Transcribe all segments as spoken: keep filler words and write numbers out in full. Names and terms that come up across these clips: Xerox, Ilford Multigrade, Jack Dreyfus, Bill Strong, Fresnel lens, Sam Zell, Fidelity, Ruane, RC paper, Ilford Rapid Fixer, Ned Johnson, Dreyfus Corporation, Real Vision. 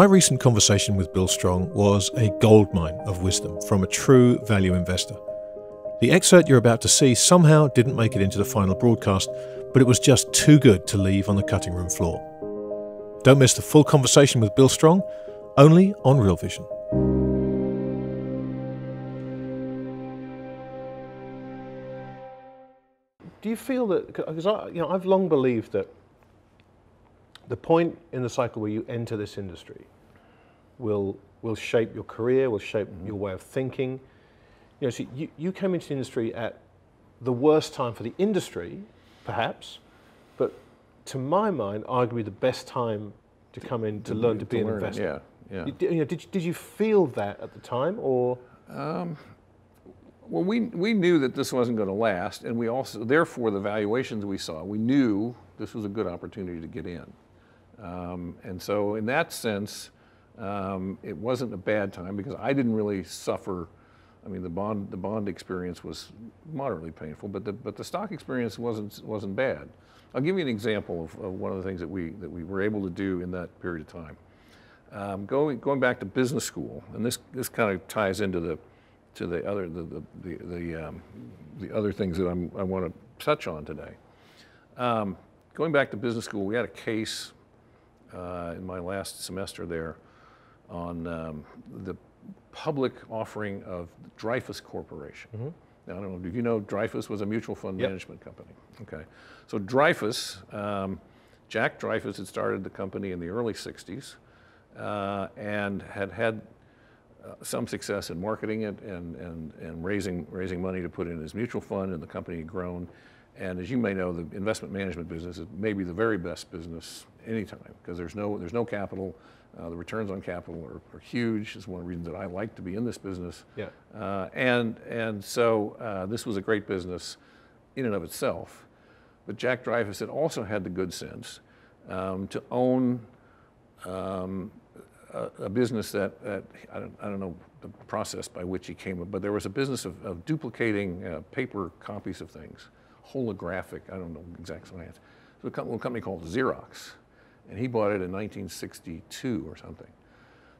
My recent conversation with Bill Strong was a goldmine of wisdom from a true value investor. The excerpt you're about to see somehow didn't make it into the final broadcast, but it was just too good to leave on the cutting room floor. Don't miss the full conversation with Bill Strong, only on Real Vision. Do you feel that, because I, you know, I've long believed that the point in the cycle where you enter this industry will will shape your career, will shape mm-hmm. your way of thinking. You know, so you, you came into the industry at the worst time for the industry, perhaps, but to my mind, arguably the best time to come in to, to learn to, to be to an learn, investor. Yeah, yeah. You, you know, did did you feel that at the time, or? Um. Well, we, we knew that this wasn't going to last, and we also, therefore, the valuations we saw, we knew this was a good opportunity to get in. Um, and so in that sense, um, it wasn't a bad time because I didn't really suffer. I mean, the bond, the bond experience was moderately painful, but the, but the stock experience wasn't, wasn't bad. I'll give you an example of, of one of the things that we, that we were able to do in that period of time. Um, going, going back to business school, and this, this kind of ties into the to the other the the the, the, um, the other things that I'm, I want to touch on today. Um, going back to business school, we had a case uh, in my last semester there on um, the public offering of the Dreyfus Corporation. Mm-hmm. Now, I don't know if you know, Dreyfus was a mutual fund yep. management company. Okay, so Dreyfus, um, Jack Dreyfus had started the company in the early sixties uh, and had had. Uh, some success in marketing it and, and, and raising, raising money to put in his mutual fund, and the company had grown. And as you may know, the investment management business is maybe the very best business anytime because there's no, there's no capital. Uh, the returns on capital are, are huge. It's one of the reasons that I like to be in this business. Yeah. Uh, and, and so uh, this was a great business in and of itself. But Jack Dreyfus had also had the good sense um, to own um, A, a business that, that I, don't, I don't know the process by which he came up, but there was a business of, of duplicating uh, paper copies of things, holographic, I don't know exact science. So a company, a company called Xerox, and he bought it in nineteen sixty-two or something.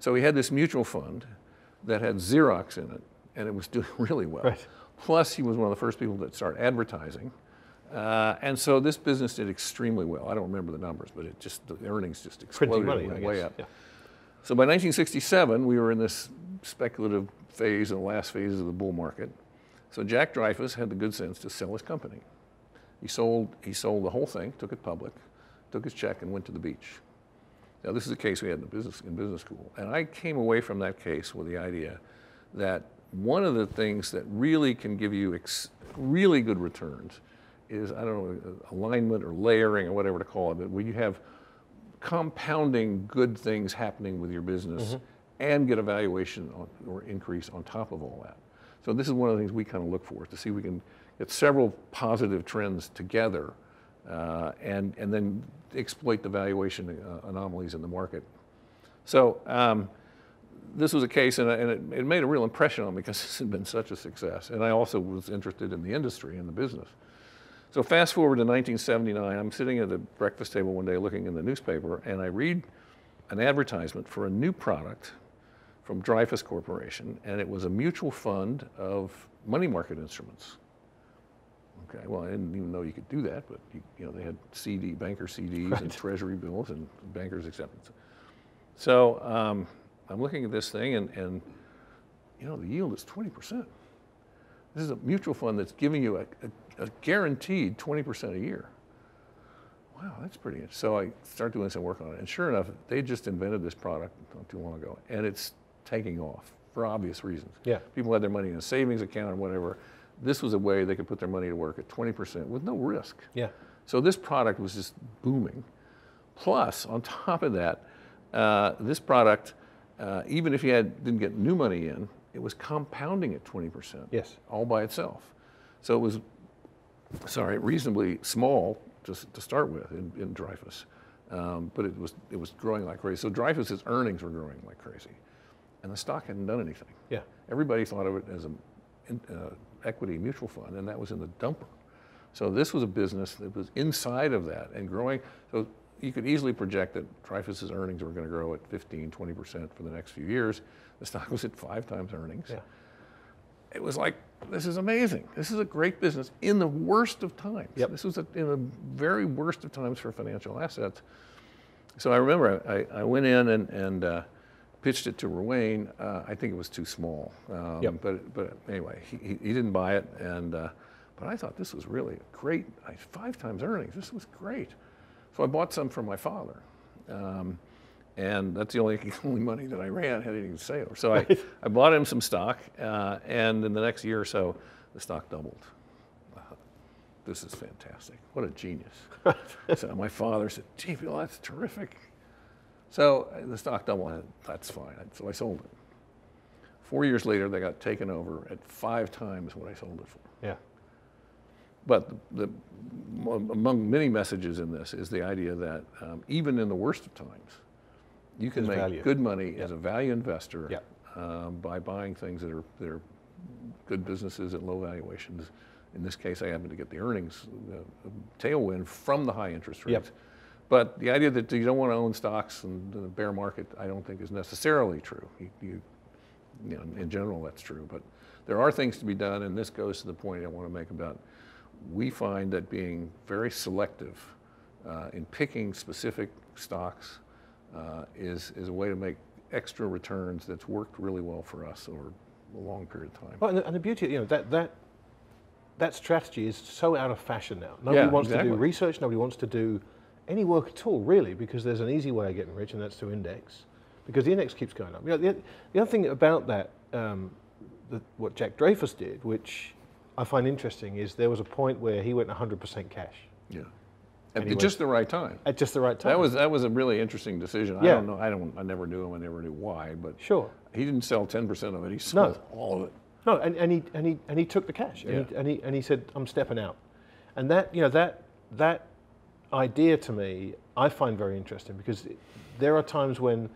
So he had this mutual fund that had Xerox in it, and it was doing really well. Right. Plus, he was one of the first people that started advertising. Uh, and so this business did extremely well. I don't remember the numbers, but it just, the earnings just exploded money, way, way up. Yeah. So by nineteen sixty-seven, we were in this speculative phase, and the last phase of the bull market. So Jack Dreyfus had the good sense to sell his company. He sold, he sold the whole thing, took it public, took his check, and went to the beach. Now, this is a case we had in, the business, in business school. And I came away from that case with the idea that one of the things that really can give you ex really good returns is, I don't know, alignment or layering or whatever to call it, but when you have compounding good things happening with your business mm-hmm. and get a valuation on, or increase on top of all that. So this is one of the things we kind of look for, to see if we can get several positive trends together uh, and, and then exploit the valuation uh, anomalies in the market. So um, this was a case, and, and it, it made a real impression on me because this had been such a success. And I also was interested in the industry and the business. So fast forward to nineteen seventy-nine, I'm sitting at a breakfast table one day looking in the newspaper, and I read an advertisement for a new product from Dreyfus Corporation, and it was a mutual fund of money market instruments. Okay, well, I didn't even know you could do that, but you, you know, they had C D, banker C Ds right. and treasury bills and banker's acceptance. So um, I'm looking at this thing, and, and you know, the yield is twenty percent. This is a mutual fund that's giving you a, a, a guaranteed twenty percent a year. Wow, that's pretty interesting. So I start doing some work on it. And sure enough, they just invented this product not too long ago, and it's taking off for obvious reasons. Yeah. People had their money in a savings account or whatever. This was a way they could put their money to work at twenty percent with no risk. Yeah. So this product was just booming. Plus, on top of that, uh, this product, uh, even if you had, didn't get new money in, it was compounding at twenty percent, yes, all by itself. So it was, sorry, reasonably small to, to start with in, in Dreyfus, um, but it was it was growing like crazy. So Dreyfus's earnings were growing like crazy, and the stock hadn't done anything. Yeah, everybody thought of it as an uh, equity mutual fund, and that was in the dumper. So this was a business that was inside of that and growing. So you could easily project that Dreyfus's earnings were going to grow at fifteen, twenty percent for the next few years. The stock was at five times earnings. Yeah. It was like, this is amazing. This is a great business in the worst of times. Yep. This was a, in the very worst of times for financial assets. So I remember I, I went in and, and uh, pitched it to Ruane. Uh, I think it was too small. Um, yep. but, but anyway, he, he didn't buy it. And, uh, but I thought this was really great. I, five times earnings, this was great. So I bought some from my father. Um, and that's the only, only money that I ran, had anything to say over. So I, I bought him some stock, uh, and in the next year or so, the stock doubled. Wow, this is fantastic. What a genius. So my father said, gee, Bill, that's terrific. So the stock doubled, I said, that's fine. So I sold it. Four years later, they got taken over at five times what I sold it for. Yeah. But the, the, among many messages in this is the idea that um, even in the worst of times, you can make value. good money yep. as a value investor yep. um, by buying things that are, that are good businesses at low valuations. In this case, I happened to get the earnings uh, tailwind from the high interest rates. Yep. But the idea that you don't want to own stocks in the bear market, I don't think is necessarily true. You, you, you know, in general, that's true. But there are things to be done, and this goes to the point I want to make about, we find that being very selective uh, in picking specific stocks Uh, is, is a way to make extra returns that's worked really well for us over a long period of time. Well, and, the, and the beauty, you know, that, that, that strategy is so out of fashion now. Nobody yeah, wants exactly. to do research, nobody wants to do any work at all, really, because there's an easy way of getting rich, and that's to index, because the index keeps going up. You know, the, the other thing about that, um, the, what Jack Dreyfus did, which I find interesting, is there was a point where he went one hundred percent cash. Yeah. At anyway, just the right time. At just the right time. That was that was a really interesting decision. Yeah. I don't know. I don't. I never knew him. I never knew why. But sure, he didn't sell ten percent of it. He sold no. all of it. No, and, and he and he and he took the cash. Yeah. And, he, and he and he said, "I'm stepping out," and that you know that that idea to me I find very interesting, because there are times when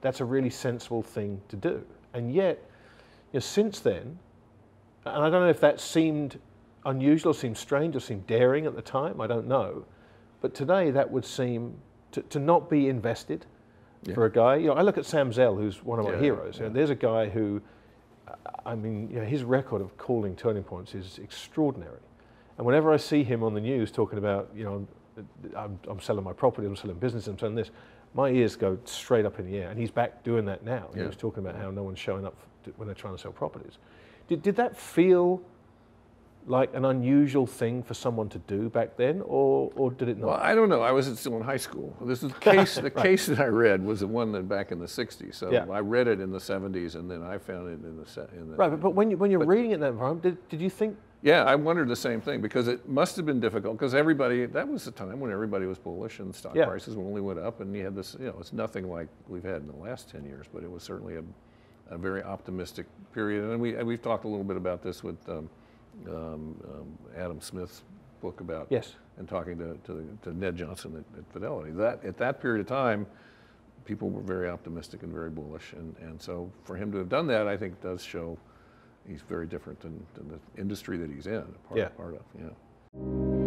that's a really sensible thing to do, and yet you know, since then, and I don't know if that seemed unusual, seemed strange, or seemed daring at the time. I don't know. But today, that would seem to, to not be invested yeah. for a guy. You know, I look at Sam Zell, who's one of my yeah, heroes. Yeah. You know, there's a guy who, I mean, you know, his record of calling turning points is extraordinary. And whenever I see him on the news talking about, you know, I'm, I'm selling my property, I'm selling business, I'm selling this, my ears go straight up in the air. And he's back doing that now. Yeah. He was talking about how no one's showing up when they're trying to sell properties. Did, did that feel like an unusual thing for someone to do back then, or, or did it not? Well, I don't know. I was still in high school. This is the case, the right. case that I read was the one that back in the sixties. So yeah. I read it in the seventies, and then I found it in the... In the right, but, but when, you, when you're but, reading it in that environment, did, did you think... Yeah, I wondered the same thing, because it must have been difficult, because everybody... That was the time when everybody was bullish, and stock yeah. prices only went up, and you had this... You know, it's nothing like we've had in the last ten years, but it was certainly a, a very optimistic period. And we, we've talked a little bit about this with... Um, Um, um, Adam Smith's book about yes. and talking to, to, to Ned Johnson at, at Fidelity. That at that period of time, people were very optimistic and very bullish, and, and so for him to have done that, I think does show he's very different than, than the industry that he's in, part, yeah. part of. You know.